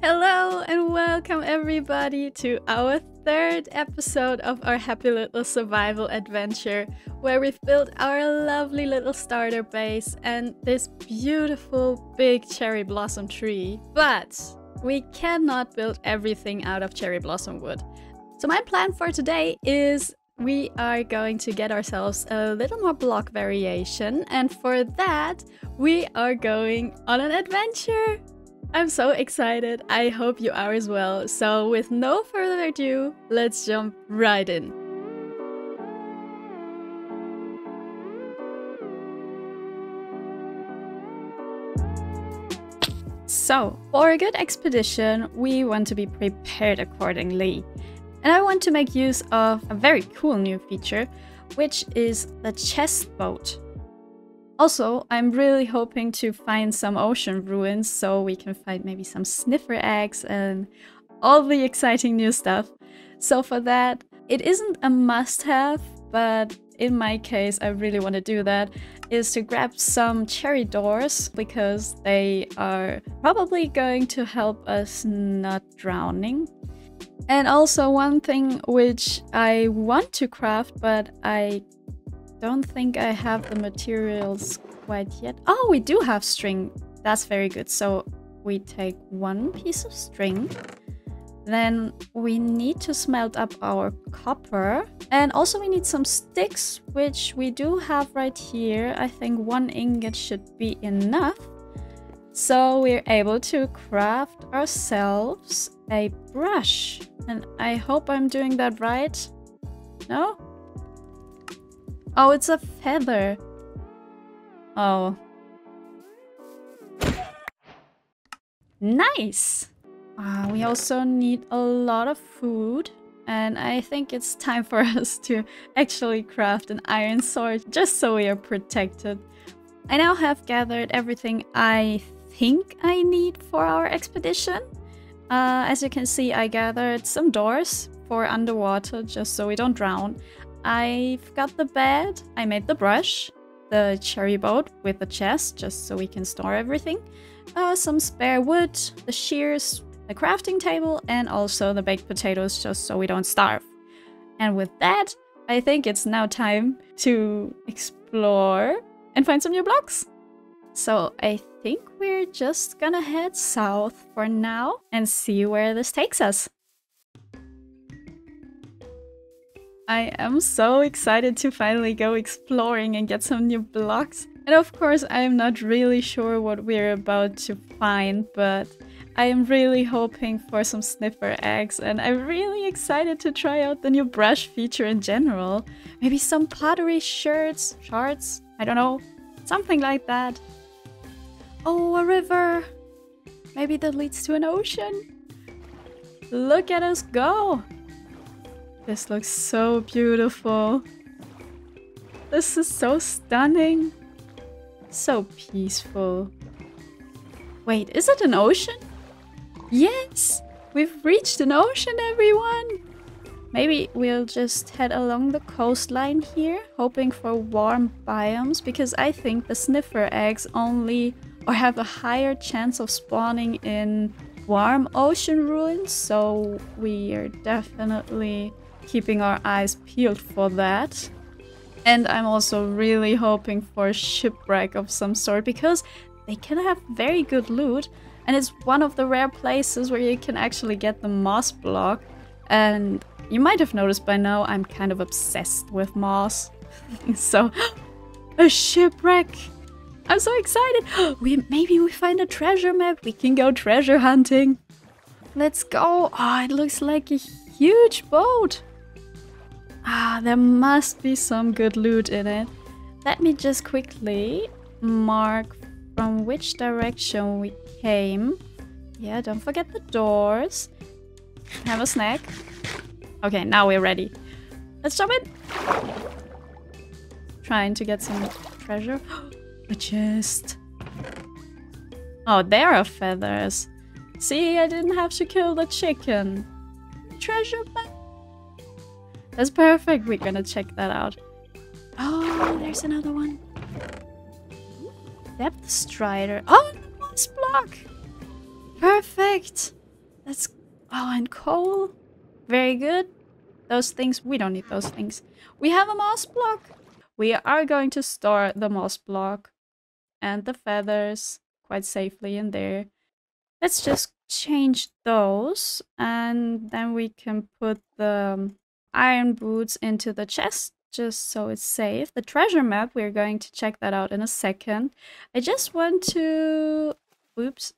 Hello and welcome everybody to our third episode of our Happy Little Survival Adventure, where we've built our lovely little starter base and this beautiful big cherry blossom tree. But we cannot build everything out of cherry blossom wood. So my plan for today is we are going to get ourselves a little more block variation, and for that we are going on an adventure! I'm so excited, I hope you are as well. So with no further ado, let's jump right in. So, for a good expedition, we want to be prepared accordingly. And I want to make use of a very cool new feature, which is the chest boat. Also, I'm really hoping to find some ocean ruins so we can find maybe some sniffer eggs and all the exciting new stuff. So for that, it isn't a must-have, but in my case, I really want to do that, is to grab some cherry doors because they are probably going to help us not drowning. And also one thing which I want to craft, but I don't think I have the materials quite yet. Oh, we do have string. That's very good. So we take one piece of string. Then we need to smelt up our copper. And also we need some sticks, which we do have right here. I think one ingot should be enough. So we're able to craft ourselves a brush. And I hope I'm doing that right. No? Oh, it's a feather. Oh. Nice! We also need a lot of food. And I think it's time for us to actually craft an iron sword, just so we are protected. I now have gathered everything I think I need for our expedition. As you can see, I gathered some doors for underwater, just so we don't drown. I've got the bed, I made the brush, the cherry boat with the chest, just so we can store everything, some spare wood, the shears, the crafting table, and also the baked potatoes, just so we don't starve. And with that, I think it's now time to explore and find some new blocks. So I think we're just gonna head south for now and see where this takes us. I am so excited to finally go exploring and get some new blocks. And of course, I'm not really sure what we're about to find, but I am really hoping for some sniffer eggs, and I'm really excited to try out the new brush feature in general. Maybe some pottery shards, I don't know, something like that. Oh, a river! Maybe that leads to an ocean? Look at us go! This looks so beautiful. This is so stunning. So peaceful. Wait, is it an ocean? Yes! We've reached an ocean, everyone! Maybe we'll just head along the coastline here, hoping for warm biomes, because I think the sniffer eggs only or have a higher chance of spawning in warm ocean ruins, so we are definitely keeping our eyes peeled for that. And I'm also really hoping for a shipwreck of some sort, because they can have very good loot, and it's one of the rare places where you can actually get the moss block. And you might have noticed by now I'm kind of obsessed with moss. So a shipwreck! I'm so excited! Maybe we find a treasure map, we can go treasure hunting! Let's go! Oh, it looks like a huge boat! Ah, there must be some good loot in it. Let me just quickly mark from which direction we came. Yeah, don't forget the doors. Have a snack. Okay, now we're ready. Let's jump in! Trying to get some treasure. A chest. Oh, there are feathers. See, I didn't have to kill the chicken. Treasure map. That's perfect. We're gonna check that out. Oh, there's another one. Depth strider. Oh, moss block. Perfect. Let's... Oh, and coal. Very good. Those things. We don't need those things. We have a moss block. We are going to store the moss block and the feathers quite safely in there. Let's just change those, and then we can put the iron boots into the chest just so it's safe. The treasure map, we're going to check that out in a second. I just want to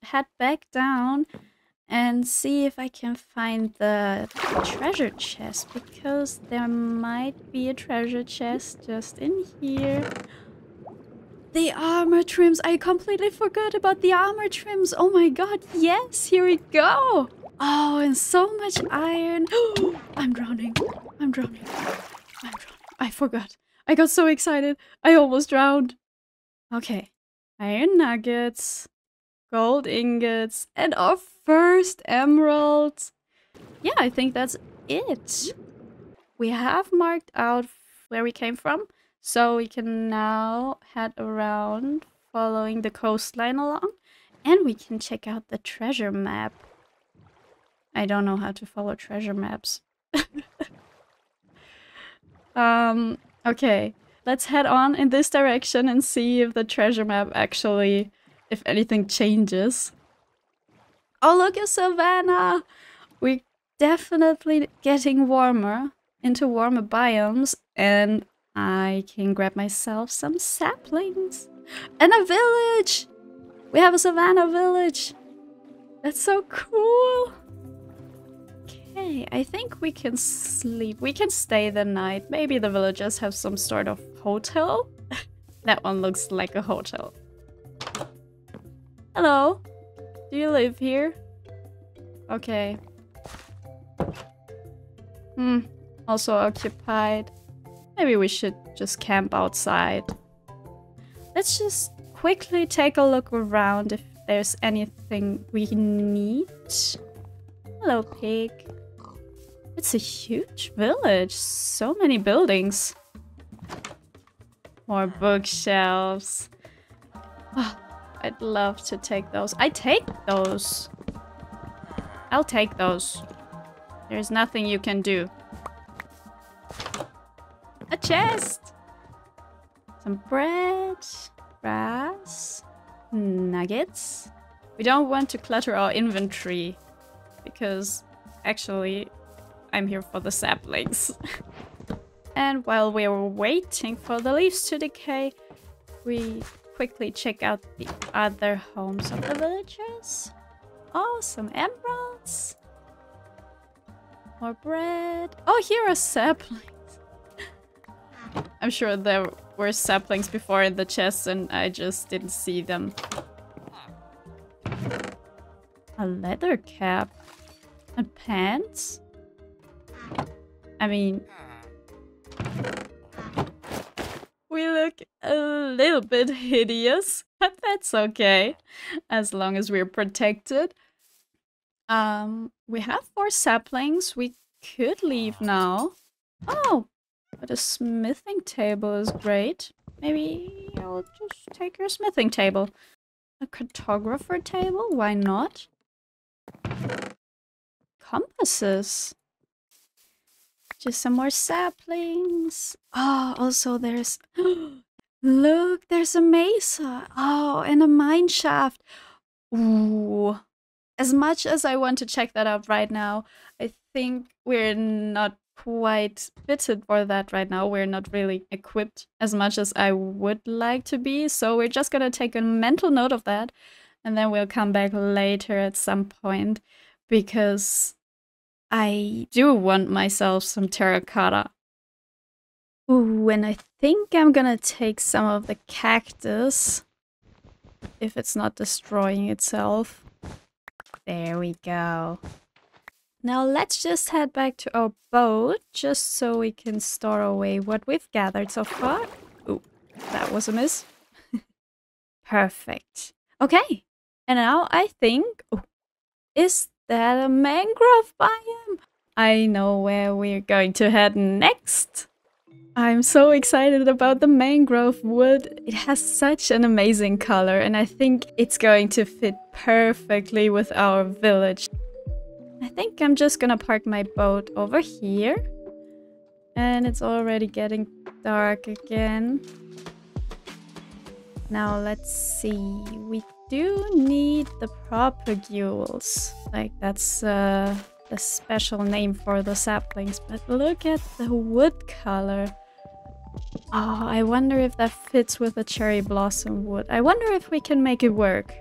head back down and see if I can find the treasure chest, because there might be a treasure chest just in here. The armor trims! I completely forgot about the armor trims! Oh my god, yes! Here we go! Oh, and so much iron! I'm drowning! I'm drowning! I'm drowning! I forgot! I got so excited! I almost drowned! Okay. Iron nuggets, gold ingots, and our first emerald! Yeah, I think that's it! We have marked out where we came from. So we can now head around following the coastline along, and we can check out the treasure map. I don't know how to follow treasure maps. Okay, let's head on in this direction and see if the treasure map actually, if anything changes. Oh, look at Savannah! We're definitely getting warmer, into warmer biomes, and I can grab myself some saplings. And a village! We have a savannah village! That's so cool! Okay, I think we can sleep. We can stay the night. Maybe the villagers have some sort of hotel? That one looks like a hotel. Hello! Do you live here? Okay. Also occupied. Maybe we should just camp outside. Let's just quickly take a look around if there's anything we need. Hello, pig. It's a huge village. So many buildings. More bookshelves. Oh, I'd love to take those. I take those. I'll take those. There's nothing you can do. A chest! Some bread, grass, nuggets. We don't want to clutter our inventory, because actually I'm here for the saplings. And while we were waiting for the leaves to decay, we quickly check out the other homes of the villagers. Oh, some emeralds. More bread. Oh, here are saplings. I'm sure there were saplings before in the chest and I just didn't see them. A leather cap? And pants? I mean... We look a little bit hideous, but that's okay. As long as we're protected. We have 4 saplings. We could leave now. Oh! But a smithing table is great. Maybe I'll just take your smithing table. A cartographer table? Why not? Compasses. Just some more saplings. Oh, also there's... Look, there's a mesa. Oh, and a mine shaft. Ooh. As much as I want to check that out right now, I think we're not... quite fitted for that right now. We're not really equipped as much as I would like to be, so we're just gonna take a mental note of that, and then we'll come back later at some point, because I do want myself some terracotta. Ooh, and I think I'm gonna take some of the cactus, if it's not destroying itself. There we go. Now let's just head back to our boat, just so we can store away what we've gathered so far. Ooh, that was a miss. Perfect. Okay, and now I think... Ooh, is that a mangrove biome? I know where we're going to head next. I'm so excited about the mangrove wood. It has such an amazing color, and I think it's going to fit perfectly with our village. I think I'm just gonna park my boat over here. And it's already getting dark again. Now let's see. We do need the propagules. Like that's the special name for the saplings. But look at the wood color. Oh, I wonder if that fits with the cherry blossom wood. I wonder if we can make it work.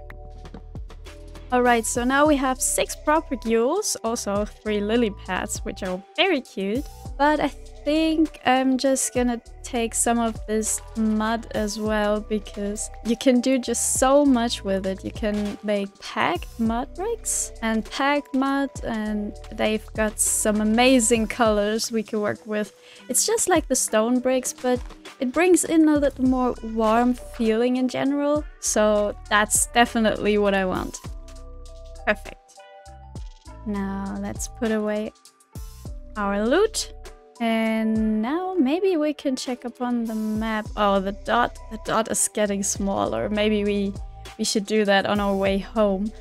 Alright, so now we have 6 propagules, also 3 lily pads, which are very cute. But I think I'm just gonna take some of this mud as well, because you can do just so much with it. You can make packed mud bricks and packed mud, and they've got some amazing colors we can work with. It's just like the stone bricks, but it brings in a little more warm feeling in general. So that's definitely what I want. Perfect. Now let's put away our loot. And now maybe we can check up on the map. Oh, the dot is getting smaller. Maybe we should do that on our way home.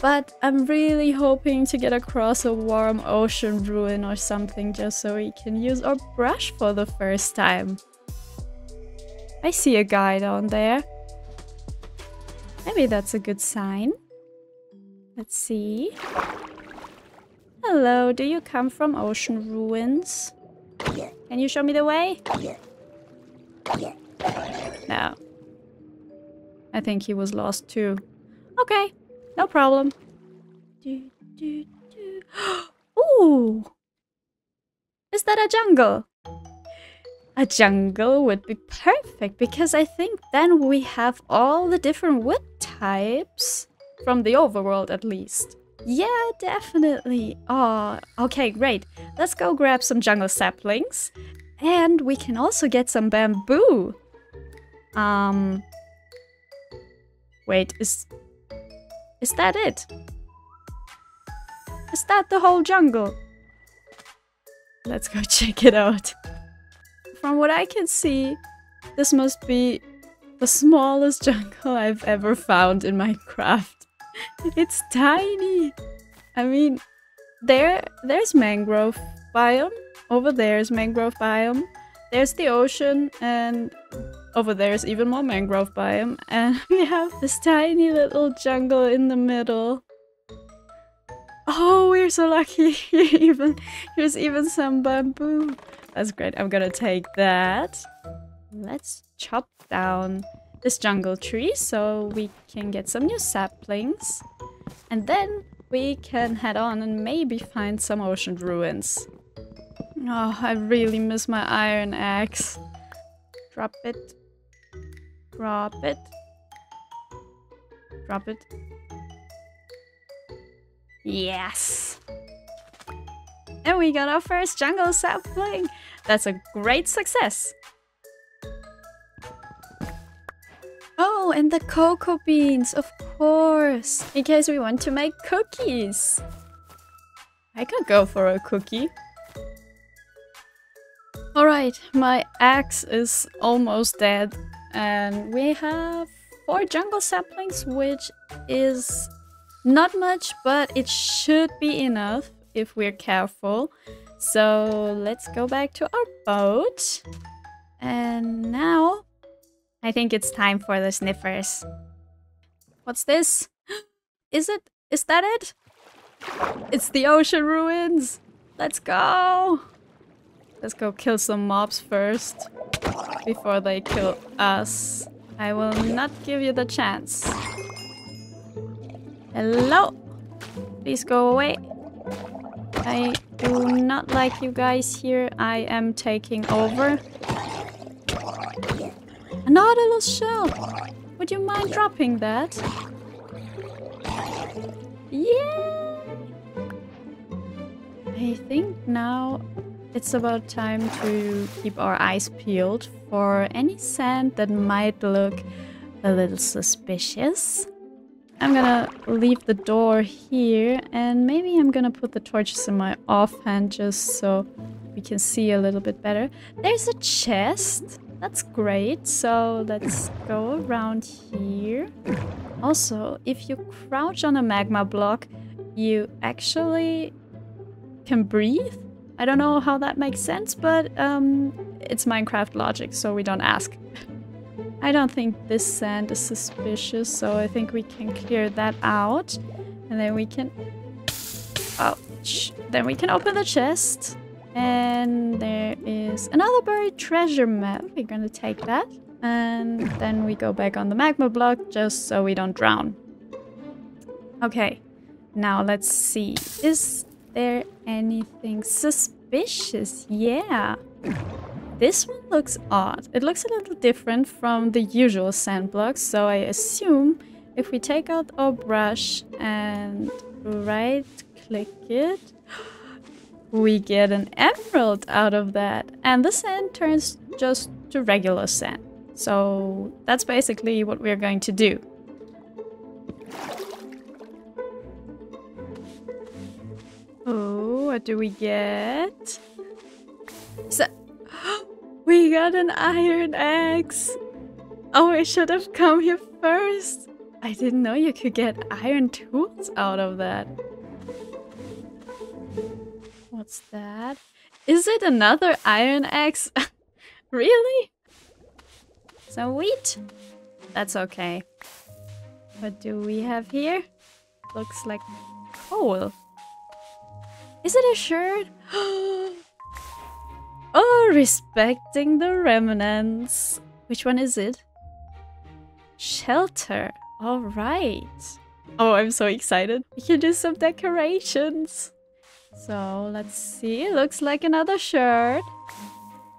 But I'm really hoping to get across a warm ocean ruin or something, just so we can use our brush for the first time. I see a guy down there. Maybe that's a good sign. Let's see. Hello, do you come from ocean ruins? Can you show me the way? No. I think he was lost too. Okay, no problem. Ooh! Is that a jungle? A jungle would be perfect, because I think then we have all the different wood types. From the overworld, at least. Yeah, definitely. Oh, okay, great. Let's go grab some jungle saplings. And we can also get some bamboo. Wait, is that it? Is that the whole jungle? Let's go check it out. From what I can see, this must be the smallest jungle I've ever found in Minecraft. It's tiny. I mean, there's mangrove biome. Over there's mangrove biome. There's the ocean, and over there's even more mangrove biome. And we have this tiny little jungle in the middle. Oh, we're so lucky. Here's even some bamboo. That's great. I'm gonna take that. Let's chop down this jungle tree so we can get some new saplings, and then we can head on and maybe find some ocean ruins. Oh, I really miss my iron axe. Drop it. Drop it. Drop it. Yes! And we got our first jungle sapling! That's a great success! Oh, and the cocoa beans, of course, in case we want to make cookies. I could go for a cookie. Alright, my axe is almost dead. And we have 4 jungle saplings, which is not much, but it should be enough if we're careful. So let's go back to our boat. And now I think it's time for the sniffers. What's this? Is that it? It's the ocean ruins! Let's go! Let's go kill some mobs first, before they kill us. I will not give you the chance. Hello! Please go away. I do not like you guys here. I am taking over. An nautilus shell! Would you mind dropping that? Yeah! I think now it's about time to keep our eyes peeled for any sand that might look a little suspicious. I'm gonna leave the door here, and maybe I'm gonna put the torches in my offhand just so we can see a little bit better. There's a chest! That's great, so let's go around here. Also, if you crouch on a magma block, you actually can breathe. I don't know how that makes sense, but it's Minecraft logic, so we don't ask. I don't think this sand is suspicious, so I think we can clear that out. And then we can... ouch. Then we can open the chest. And there is another buried treasure map. We're gonna take that. And then we go back on the magma block, just so we don't drown. Okay. Now let's see. Is there anything suspicious? Yeah. This one looks odd. It looks a little different from the usual sand blocks, so I assume if we take out our brush and right-click it, we get an emerald out of that. And the sand turns just to regular sand. So that's basically what we're going to do. Oh, what do we get? So we got an iron axe! Oh, I should have come here first! I didn't know you could get iron tools out of that. What's that? Is it another iron axe? Really? So wheat? That's okay. What do we have here? Looks like coal. Is it a shirt? Oh, respecting the remnants. Which one is it? Shelter. All right. Oh, I'm so excited. We can do some decorations. So let's see. Looks like another shirt.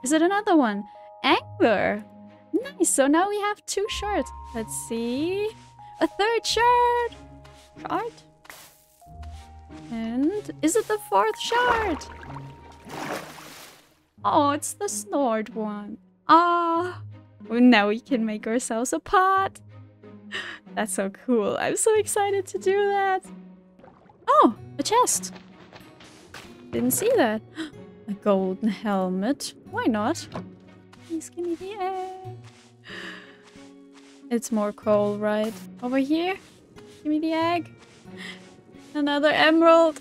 Is it another one? Angler. Nice. So now we have two shirts. Let's see. A third shirt. Card. And is it the fourth shirt? Oh, it's the snort one. Ah, well, now we can make ourselves a pot. That's so cool. I'm so excited to do that. Oh, a chest. Didn't see that. A golden helmet. Why not? Please give me the egg. It's more coal, right? Over here. Give me the egg. Another emerald.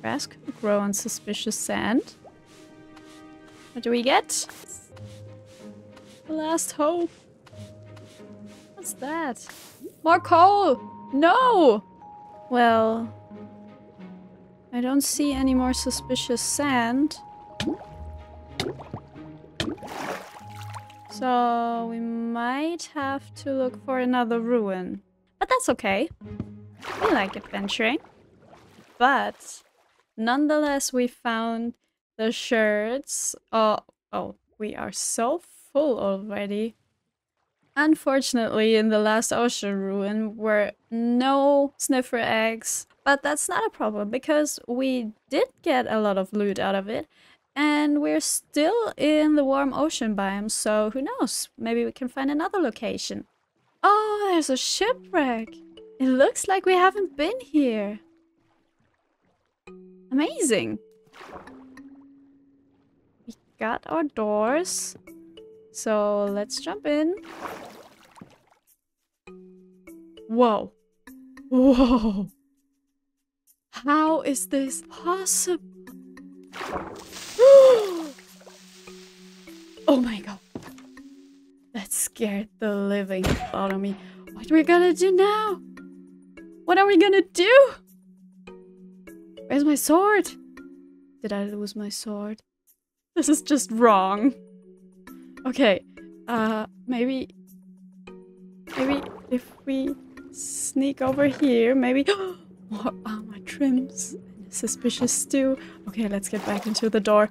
Grass can grow on suspicious sand. What do we get? The last hope. What's that? More coal! No! Well... I don't see any more suspicious sand. So we might have to look for another ruin. But that's okay. We like adventuring. But nonetheless, we found the shirts. Oh, we are so full already. Unfortunately, in the last ocean ruin were no sniffer eggs. But that's not a problem, because we did get a lot of loot out of it. And we're still in the warm ocean biome, so who knows? Maybe we can find another location. Oh, there's a shipwreck. It looks like we haven't been here. Amazing. We got our doors, so let's jump in. Whoa. Whoa. How is this possible? Oh my god. That scared the living out of me. What are we gonna do now? What are we gonna do? Where's my sword? Did I lose my sword? This is just wrong. Okay, maybe if we sneak over here, maybe... more armor trims and suspicious stew. Okay, let's get back into the door.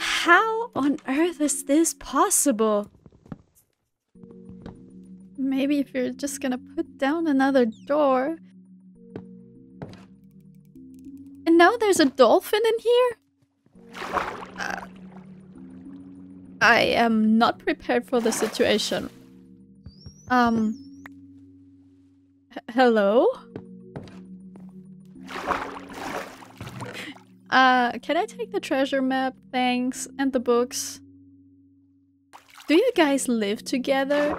How on earth is this possible? Maybe if you're just gonna put down another door. And now there's a dolphin in here? I am not prepared for the situation. Hello? Can I take the treasure map, thanks, and the books? Do you guys live together?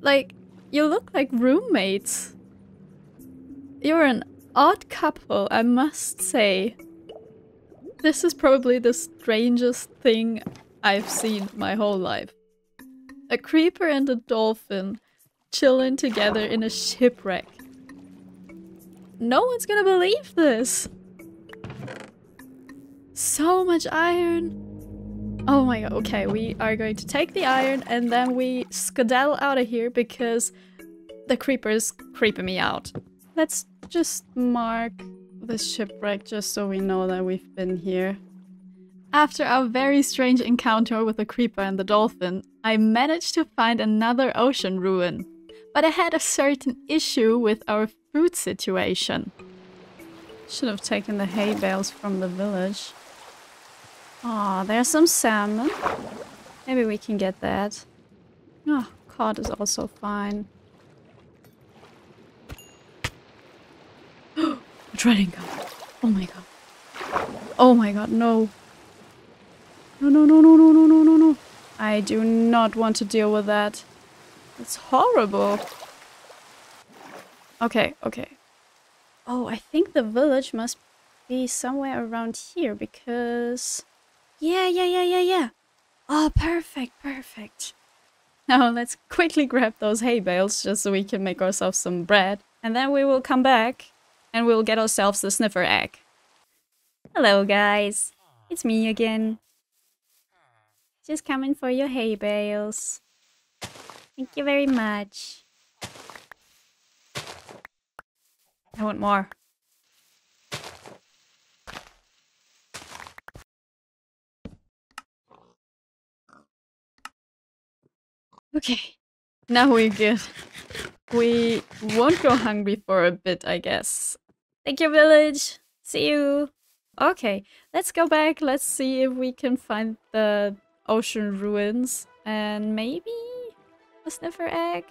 Like, you look like roommates. You're an odd couple, I must say. This is probably the strangest thing I've seen my whole life. A creeper and a dolphin chilling together in a shipwreck. No one's gonna believe this! So much iron! Oh my god, okay, we are going to take the iron and then we skedaddle out of here because the creeper is creeping me out. Let's just mark the shipwreck just so we know that we've been here. After our very strange encounter with the creeper and the dolphin, I managed to find another ocean ruin. But I had a certain issue with our food situation. Should have taken the hay bales from the village. Aw, there's some salmon. Maybe we can get that. Oh, cod is also fine. A dreading god. Oh my god. Oh my god, no. No, no, no, no, no, no, no, no, no. I do not want to deal with that. It's horrible. Okay, okay. Oh, I think the village must be somewhere around here because... yeah, yeah, yeah, yeah, yeah. Oh, perfect, perfect. Now let's quickly grab those hay bales just so we can make ourselves some bread. And then we will come back and we'll get ourselves the sniffer egg. Hello guys, it's me again. Just coming for your hay bales. Thank you very much. I want more. Okay, now we're good. We won't go hungry for a bit, I guess. Thank you, village. See you. Okay, let's go back. Let's see if we can find the ocean ruins and maybe a sniffer egg.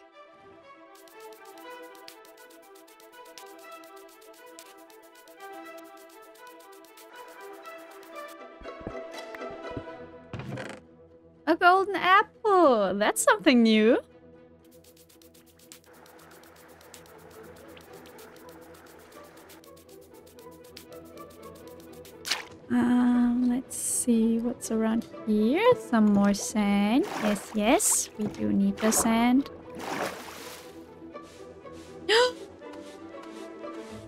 A golden apple! That's something new! Let's see what's around here. Some more sand. Yes, yes, we do need the sand.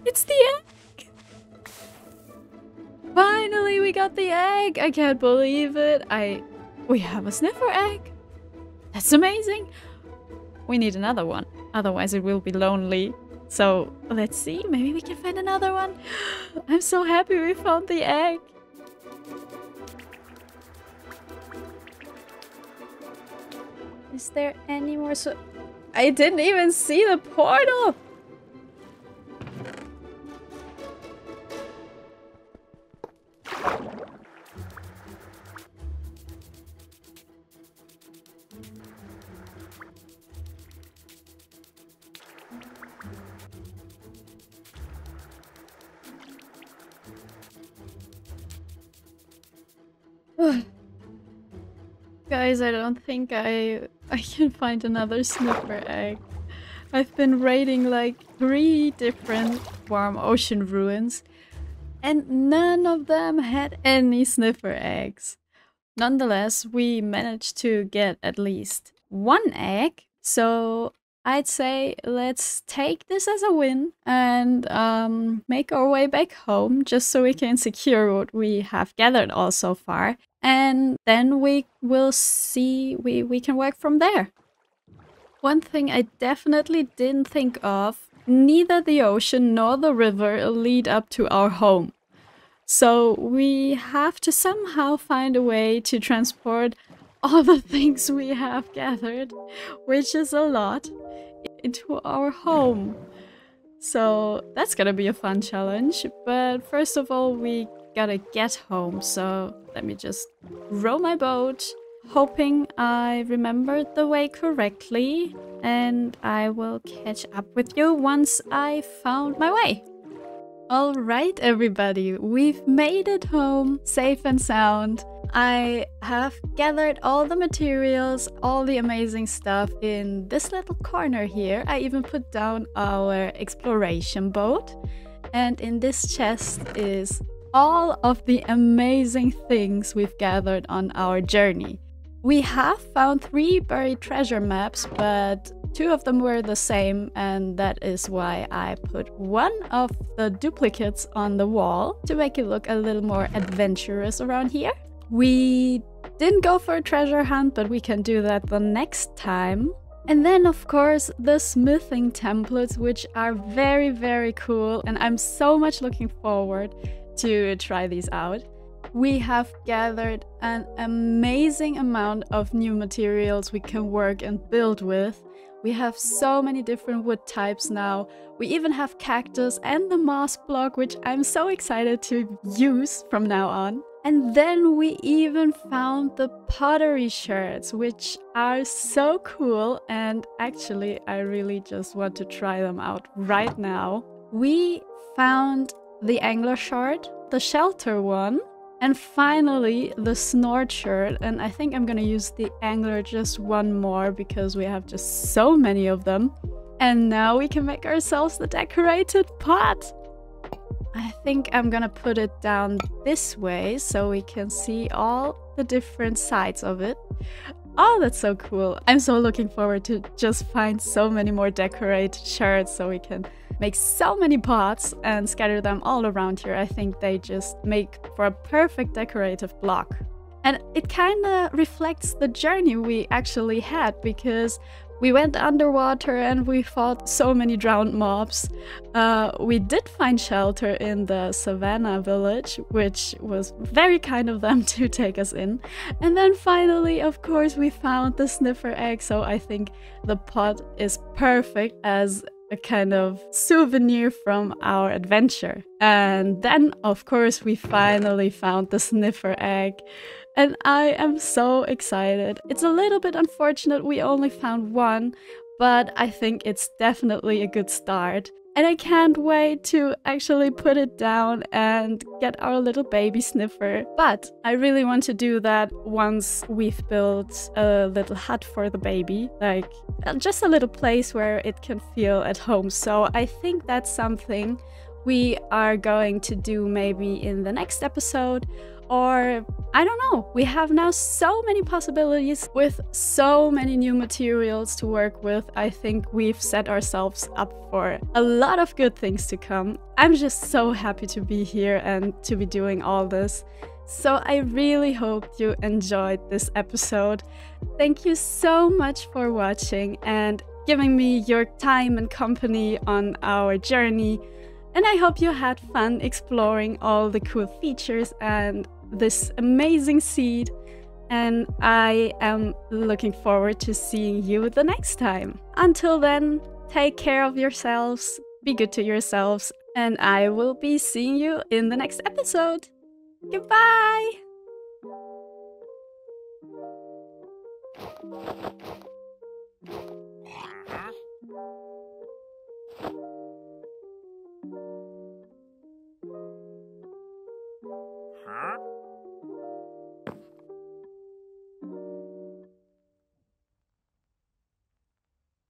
It's the egg! Finally, we got the egg! I can't believe it! We have a sniffer egg! That's amazing! We need another one, otherwise it will be lonely. So, let's see, maybe we can find another one. I'm so happy we found the egg! Is there any more I didn't even see the portal! Guys, I don't think I can find another sniffer egg. I've been raiding like 3 different warm ocean ruins and none of them had any sniffer eggs. Nonetheless, we managed to get at least 1 egg, so I'd say let's take this as a win and make our way back home just so we can secure what we have gathered all so far. And then we will see, we can work from there. One thing I definitely didn't think of, neither the ocean nor the river lead up to our home. So we have to somehow find a way to transport all the things we have gathered, which is a lot, into our home. So that's gonna be a fun challenge, but first of all we gotta get home, so let me just row my boat, hoping I remembered the way correctly, and I will catch up with you once I found my way. Alright everybody, we've made it home safe and sound. I have gathered all the materials, all the amazing stuff in this little corner here. I even put down our exploration boat. And in this chest is all of the amazing things we've gathered on our journey. We have found 3 buried treasure maps, but 2 of them were the same, and that is why I put one of the duplicates on the wall to make it look a little more adventurous around here. We didn't go for a treasure hunt, but we can do that the next time. And then, of course, the smithing templates, which are very, very cool, and I'm so much looking forward to try these out. We have gathered an amazing amount of new materials we can work and build with. We have so many different wood types now. We even have cactus and the moss block, which I'm so excited to use from now on. And then we even found the pottery shards, which are so cool, and actually I really just want to try them out right now. We found the angler shard, the shelter one, and finally the snort shard, and I think I'm gonna use the angler just one more because we have just so many of them. And now we can make ourselves the decorated pot! I think I'm gonna put it down this way so we can see all the different sides of it. Oh, that's so cool! I'm so looking forward to just find so many more decorated shards so we can make so many pots and scatter them all around here. I think they just make for a perfect decorative block. And it kind of reflects the journey we actually had, because we went underwater and we fought so many drowned mobs. We did find shelter in the savannah village, which was very kind of them to take us in. And then finally, of course, we found the sniffer egg, so I think the pot is perfect as a kind of souvenir from our adventure. And then, of course, we finally found the sniffer egg. And I am so excited. It's a little bit unfortunate we only found one, but I think it's definitely a good start. And I can't wait to actually put it down and get our little baby sniffer. But I really want to do that once we've built a little hut for the baby. Like, just a little place where it can feel at home. So I think that's something we are going to do maybe in the next episode. Or, I don't know, we have now so many possibilities with so many new materials to work with. I think we've set ourselves up for a lot of good things to come. I'm just so happy to be here and to be doing all this. So I really hope you enjoyed this episode. Thank you so much for watching and giving me your time and company on our journey. And I hope you had fun exploring all the cool features and this amazing seed. And I am looking forward to seeing you the next time. Until then, take care of yourselves, be good to yourselves, and I will be seeing you in the next episode. Goodbye!